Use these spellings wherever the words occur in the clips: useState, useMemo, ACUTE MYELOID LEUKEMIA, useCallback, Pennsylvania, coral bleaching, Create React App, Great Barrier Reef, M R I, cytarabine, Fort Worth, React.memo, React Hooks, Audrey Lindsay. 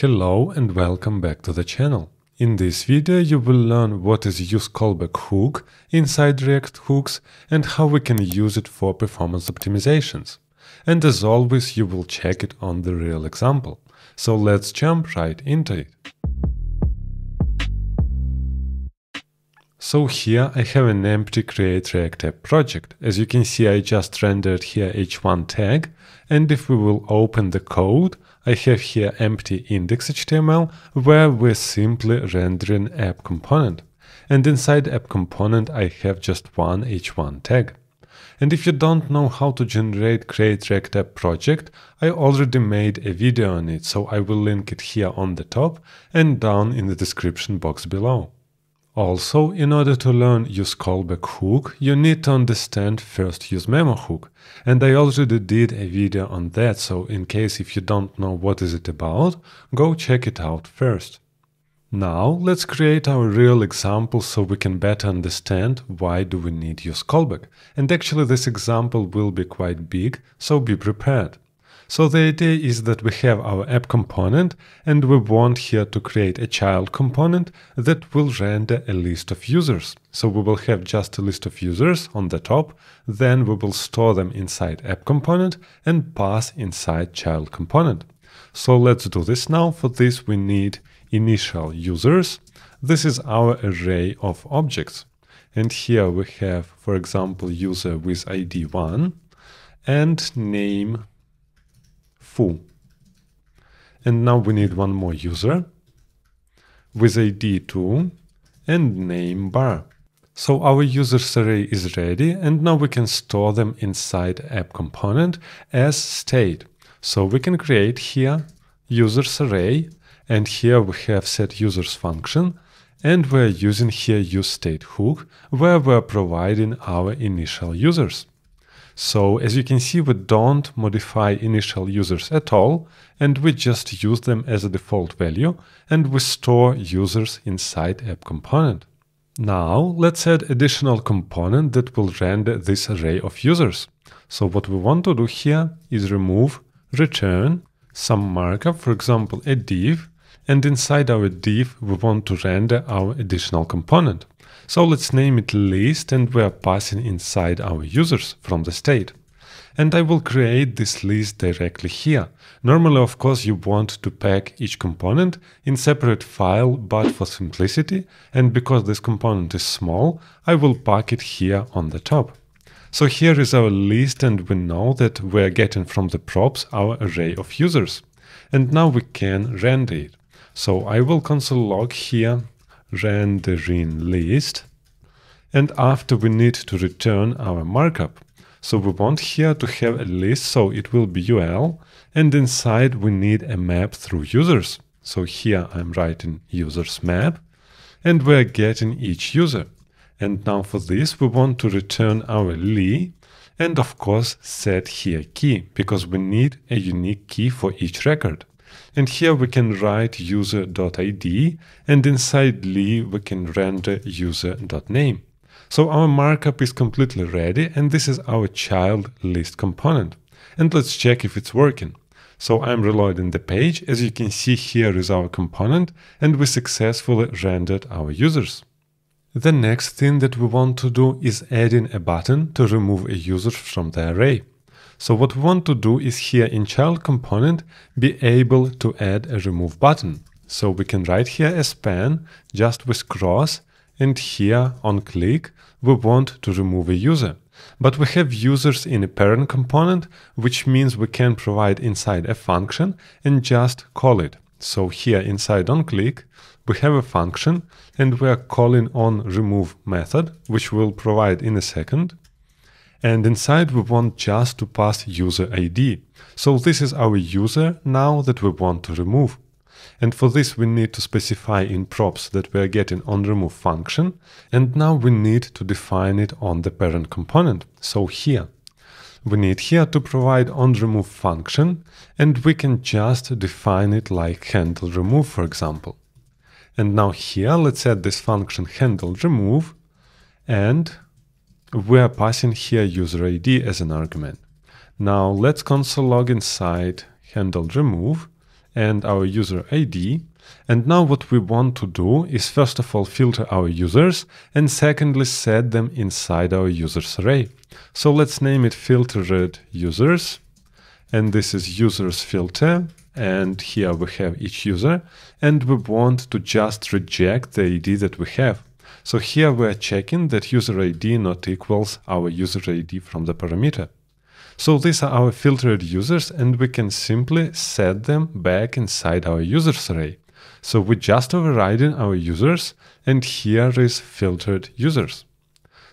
Hello and welcome back to the channel. In this video you will learn what is useCallback hook inside React Hooks and how we can use it for performance optimizations. And as always you will check it on the real example. So let's jump right into it. So here I have an empty Create React App project. As you can see, I just rendered here h1 tag, and if we will open the code, I have here empty index.html, where we're simply rendering app component. And inside app component I have just one h1 tag. And if you don't know how to generate Create React App project, I already made a video on it, so I will link it here on the top and down in the description box below. Also, in order to learn useCallback hook, you need to understand first useMemo hook, and I already did a video on that, so in case if you don't know what is it about, go check it out first. Now let's create our real example so we can better understand why do we need useCallback. And actually this example will be quite big, so be prepared. So the idea is that we have our app component and we want here to create a child component that will render a list of users. So we will have just a list of users on the top, then we will store them inside app component and pass inside child component. So let's do this now. For this we need initial users. This is our array of objects. And here we have, for example, user with ID 1 and name full. And now we need one more user with ID 2 and name bar. So our users array is ready, and now we can store them inside app component as state. So we can create here users array, and here we have set users function, and we're using here useState hook, where we're providing our initial users. So as you can see, we don't modify initial users at all, and we just use them as a default value, and we store users inside app component. Now let's add additional component that will render this array of users. So what we want to do here is remove, return some markup, for example a div, and inside our div we want to render our additional component. So let's name it list, and we are passing inside our users from the state. And I will create this list directly here. Normally, of course, you want to pack each component in separate file, but for simplicity, and because this component is small, I will pack it here on the top. So here is our list, and we know that we are getting from the props our array of users. And now we can render it. So I will console log here rendering list, and after we need to return our markup. So we want here to have a list, so it will be ul, and inside we need a map through users. So here I'm writing users map, and we're getting each user. And now for this we want to return our li, and of course set here key, because we need a unique key for each record. And here we can write user.id, and inside li we can render user.name. So our markup is completely ready, and this is our child list component. And let's check if it's working. So I'm reloading the page. As you can see, here is our component, and we successfully rendered our users. The next thing that we want to do is adding a button to remove a user from the array. So what we want to do is here in child component be able to add a remove button. So we can write here a span just with cross, and here on click we want to remove a user. But we have users in a parent component, which means we can provide inside a function and just call it. So here inside on click we have a function, and we are calling on remove method, which we'll provide in a second. And inside we want just to pass user ID. So this is our user now that we want to remove. And for this we need to specify in props that we are getting on remove function. And now we need to define it on the parent component. So here we need here to provide on remove function, and we can just define it like handle remove, for example. And now here let's add this function handle remove, and we are passing here user ID as an argument. Now let's console log inside handle remove, and our user ID. And now what we want to do is first of all filter our users and secondly set them inside our users array. So let's name it filtered users, and this is users filter, and here we have each user, and we want to just reject the ID that we have. So here we are checking that user ID not equals our user ID from the parameter. So these are our filtered users, and we can simply set them back inside our users array. So we're just overriding our users, and here is filtered users.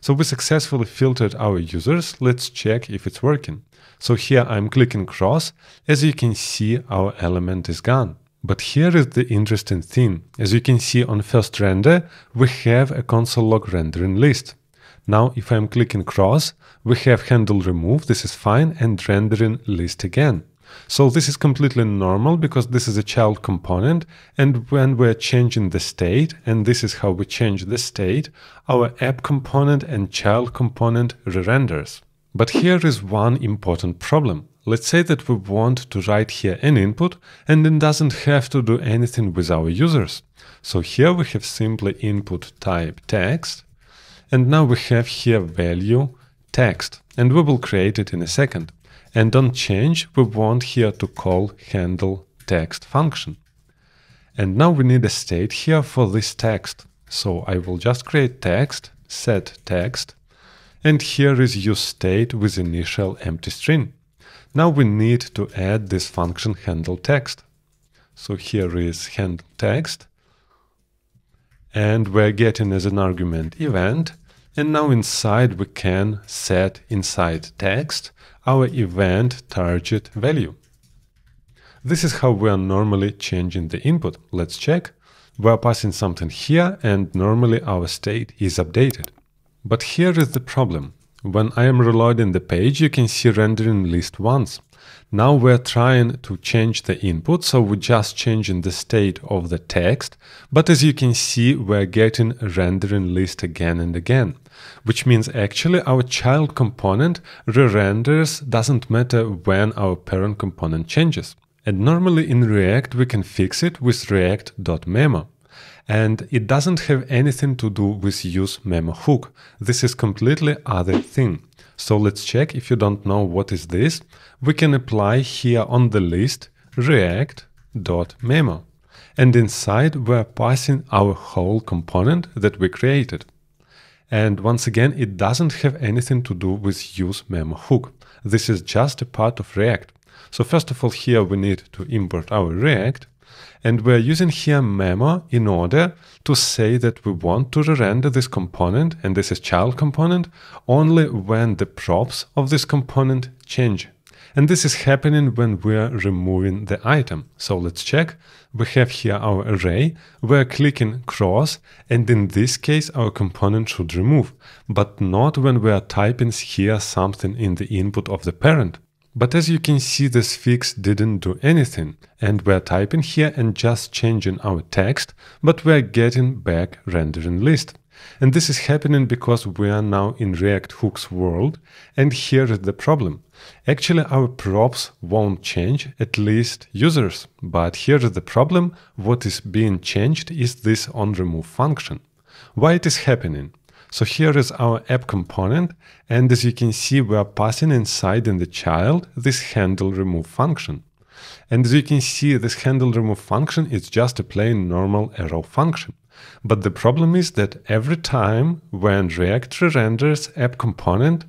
So we successfully filtered our users. Let's check if it's working. So here I'm clicking cross. As you can see, our element is gone. But here is the interesting thing. As you can see on first render, we have a console log rendering list. Now, if I'm clicking cross, we have handle remove, this is fine, and rendering list again. So this is completely normal because this is a child component, and when we're changing the state, and this is how we change the state, our app component and child component re-renders. But here is one important problem. Let's say that we want to write here an input, and it doesn't have to do anything with our users. So here we have simply input type text, and now we have here value text, and we will create it in a second. And on change, we want here to call handle text function. And now we need a state here for this text. So I will just create text, set text, and here is useState with initial empty string. Now we need to add this function handle text. So here is handle text, and we're getting as an argument event. And now inside we can set inside text our event target value. This is how we are normally changing the input. Let's check. We are passing something here, and normally our state is updated. But here is the problem. When I am reloading the page, you can see rendering list once. Now we're trying to change the input, so we're just changing the state of the text, but as you can see, we're getting rendering list again and again, which means actually our child component re-renders, doesn't matter when our parent component changes. And normally in React we can fix it with React.memo. And it doesn't have anything to do with useMemo hook. This is completely other thing. So let's check. If you don't know what is this, we can apply here on the list React.memo. And inside we're passing our whole component that we created. And once again, it doesn't have anything to do with useMemo hook. This is just a part of React. So first of all, here we need to import our React. And we're using here memo in order to say that we want to re-render this component, and this is child component, only when the props of this component change. And this is happening when we're removing the item. So let's check. We have here our array. We're clicking cross, and in this case our component should remove, but not when we're typing here something in the input of the parent. But as you can see, this fix didn't do anything, and we're typing here and just changing our text, but we're getting back rendering list. And this is happening because we are now in React Hooks world, and here is the problem. Actually, our props won't change, at least users, but here is the problem. What is being changed is this onRemove function. Why it is happening? So here is our app component, and as you can see, we are passing inside in the child this handle remove function. And as you can see, this handle remove function is just a plain normal arrow function. But the problem is that every time when React re-renders app component,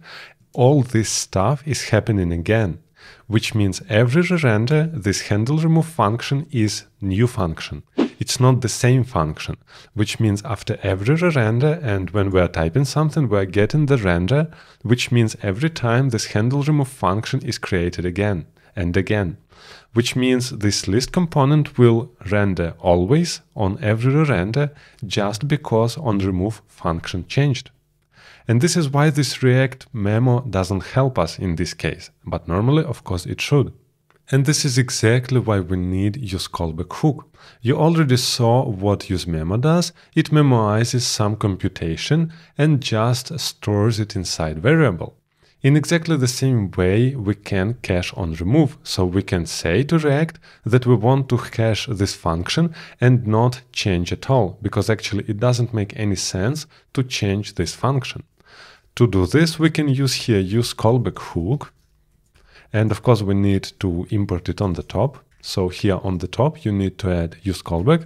all this stuff is happening again, which means every re-render this handle remove function is new function. It's not the same function, which means after every re-render and when we are typing something, we are getting the render, which means every time this handle remove function is created again and again, which means this list component will render always on every re-render just because on remove function changed. And this is why this React memo doesn't help us in this case, but normally, of course, it should. And this is exactly why we need useCallback hook. You already saw what useMemo does. It memoizes some computation and just stores it inside variable. In exactly the same way, we can cache on remove, so we can say to React that we want to cache this function and not change at all, because actually it doesn't make any sense to change this function. To do this, we can use here useCallback hook, and of course we need to import it on the top. So here on the top you need to add useCallback,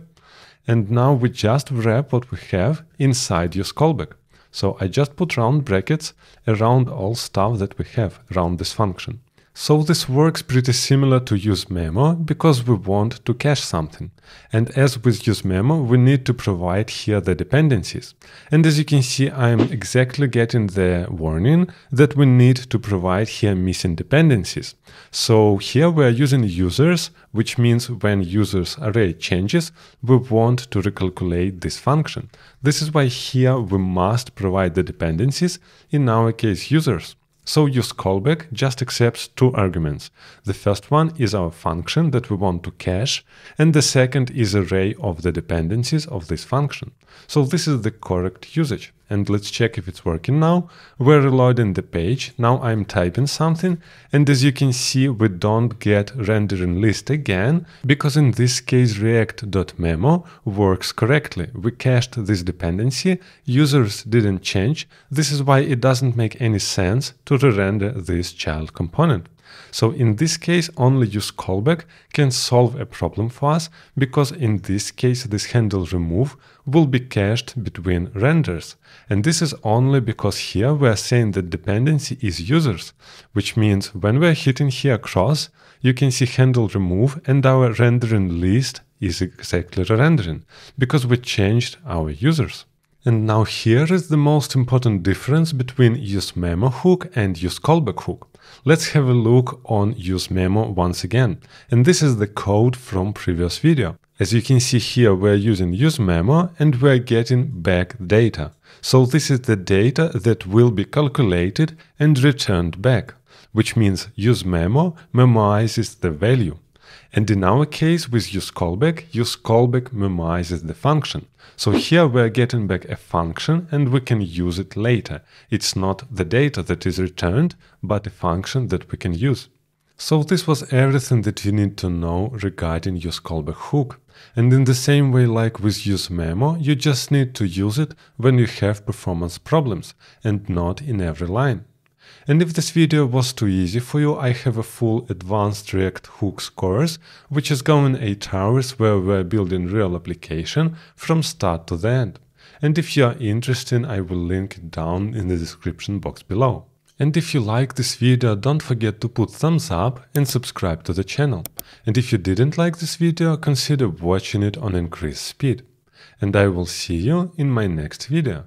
and now we just wrap what we have inside useCallback. So I just put round brackets around all stuff that we have around this function. So this works pretty similar to useMemo, because we want to cache something. And as with useMemo, we need to provide here the dependencies. And as you can see, I'm exactly getting the warning that we need to provide here missing dependencies. So here we are using users, which means when users array changes, we want to recalculate this function. This is why here we must provide the dependencies, in our case users. So useCallback just accepts two arguments. The first one is our function that we want to cache, and the second is array of the dependencies of this function. So this is the correct usage. And let's check if it's working now. We're reloading the page. Now I'm typing something, and as you can see, we don't get rendering list again, because in this case React.memo works correctly. We cached this dependency, users didn't change. This is why it doesn't make any sense to re-render this child component. So in this case, only useCallback can solve a problem for us, because in this case, this handle remove will be cached between renders. And this is only because here we are saying that dependency is users, which means when we are hitting here cross, you can see handle remove and our rendering list is exactly re-rendering, because we changed our users. And now here is the most important difference between useMemo hook and useCallback hook. Let's have a look on useMemo once again. And this is the code from previous video. As you can see here, we're using useMemo and we're getting back data. So this is the data that will be calculated and returned back, which means useMemo memoizes the value. And in our case with useCallback, useCallback memoizes the function. So here we are getting back a function and we can use it later. It's not the data that is returned, but a function that we can use. So this was everything that you need to know regarding useCallback hook. And in the same way like with useMemo, you just need to use it when you have performance problems and not in every line. And if this video was too easy for you, I have a full advanced React Hooks course, which is going 8 hours, where we're building real application from start to the end. And if you are interested, I will link it down in the description box below. And if you like this video, don't forget to put thumbs up and subscribe to the channel. And if you didn't like this video, consider watching it on increased speed. And I will see you in my next video.